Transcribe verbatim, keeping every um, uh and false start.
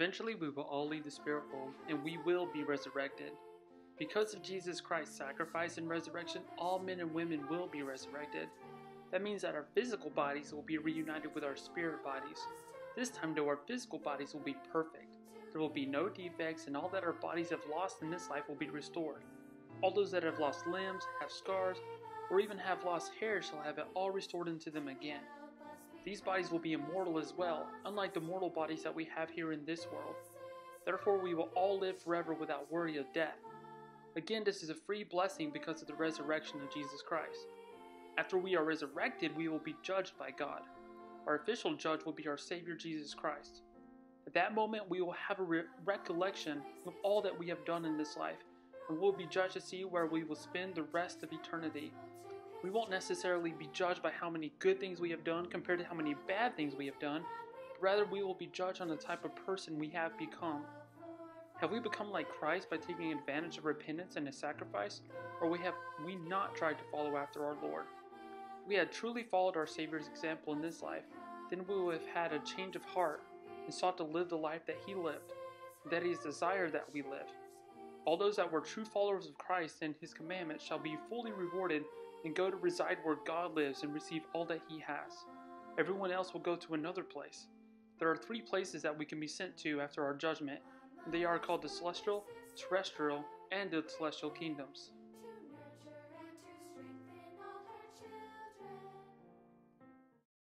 Eventually we will all leave the spirit world and we will be resurrected. Because of Jesus Christ's sacrifice and resurrection, all men and women will be resurrected. That means that our physical bodies will be reunited with our spirit bodies. This time though, our physical bodies will be perfect. There will be no defects, and all that our bodies have lost in this life will be restored. All those that have lost limbs, have scars, or even have lost hair shall have it all restored into them again. These bodies will be immortal as well, unlike the mortal bodies that we have here in this world. Therefore we will all live forever without worry of death. Again, this is a free blessing because of the resurrection of Jesus Christ. After we are resurrected, we will be judged by God. Our official judge will be our Savior Jesus Christ. At that moment, we will have a re recollection of all that we have done in this life, and we'll be judged to see where we will spend the rest of eternity. We won't necessarily be judged by how many good things we have done compared to how many bad things we have done, but rather we will be judged on the type of person we have become. Have we become like Christ by taking advantage of repentance and His sacrifice, or we have we not tried to follow after our Lord? If we had truly followed our Savior's example in this life, then we would have had a change of heart and sought to live the life that He lived, that He desired that we live. All those that were true followers of Christ and His commandments shall be fully rewarded and go to reside where God lives and receive all that He has. Everyone else will go to another place. There are three places that we can be sent to after our judgment. They are called the celestial, terrestrial, and the celestial kingdoms.